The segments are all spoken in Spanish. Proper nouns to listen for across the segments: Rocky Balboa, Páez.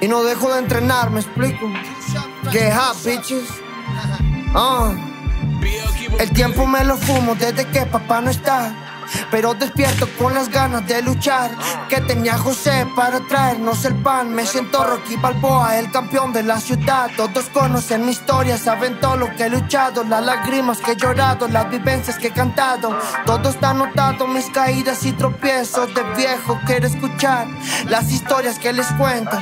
Y no dejo de entrenar, me explico. Get hot, bitches. El tiempo me lo fumo desde que papá no está, pero despierto con las ganas de luchar que tenía José para traernos el pan. Me siento Rocky Balboa, el campeón de la ciudad. Todos conocen mi historia, saben todo lo que he luchado, las lágrimas que he llorado, las vivencias que he cantado. Todo está anotado, mis caídas y tropiezos. De viejo quiero escuchar las historias que les cuento.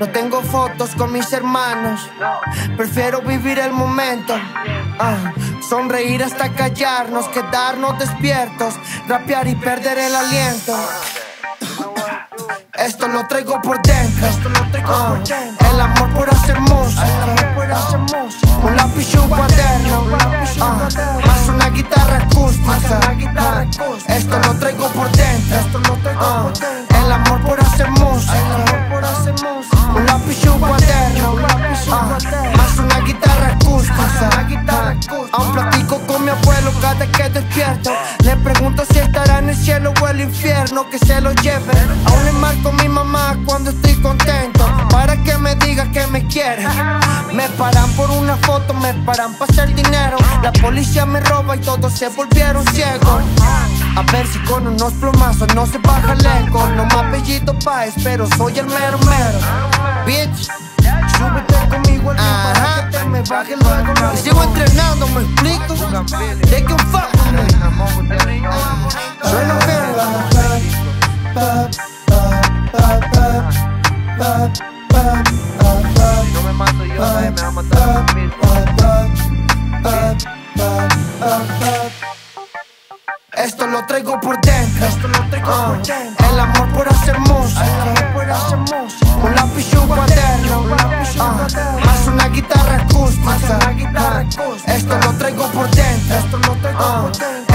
No tengo fotos con mis hermanos, prefiero vivir el momento. Sonreír hasta callarnos, quedarnos despiertos, rapear y perder el aliento. Esto lo traigo por dentro. El amor por hacer música, un lápiz y un cuaderno, más una guitarra acústica. Esto lo traigo por dentro. El amor por hacer música, un lápiz y un cuaderno, más una guitarra acústica. Aún platico con mi abuelo cada que despierto. Le pregunto si estará en el cielo o el infierno, que se lo lleve. Aún le marco a mi mamá cuando estoy contento, para que me diga que me quiere. Me paran por una foto, me paran para hacer dinero. La policía me roba y todos se volvieron ciegos. A ver si con unos plomazos no se baja el ego. No me apellido Páez, pero soy el mero mero. Bitch, súbete conmigo al río para que te me baje luego. Y sigo entrenando, me explico. They can fuck with me. Suena bien. Si no me mato yo, nadie me va a matar a mí mismo. Esto lo traigo por dentro. El amor por hacer música, un lápiz y un cuaderno, más una guitarra acústica. Esto lo traigo por dentro.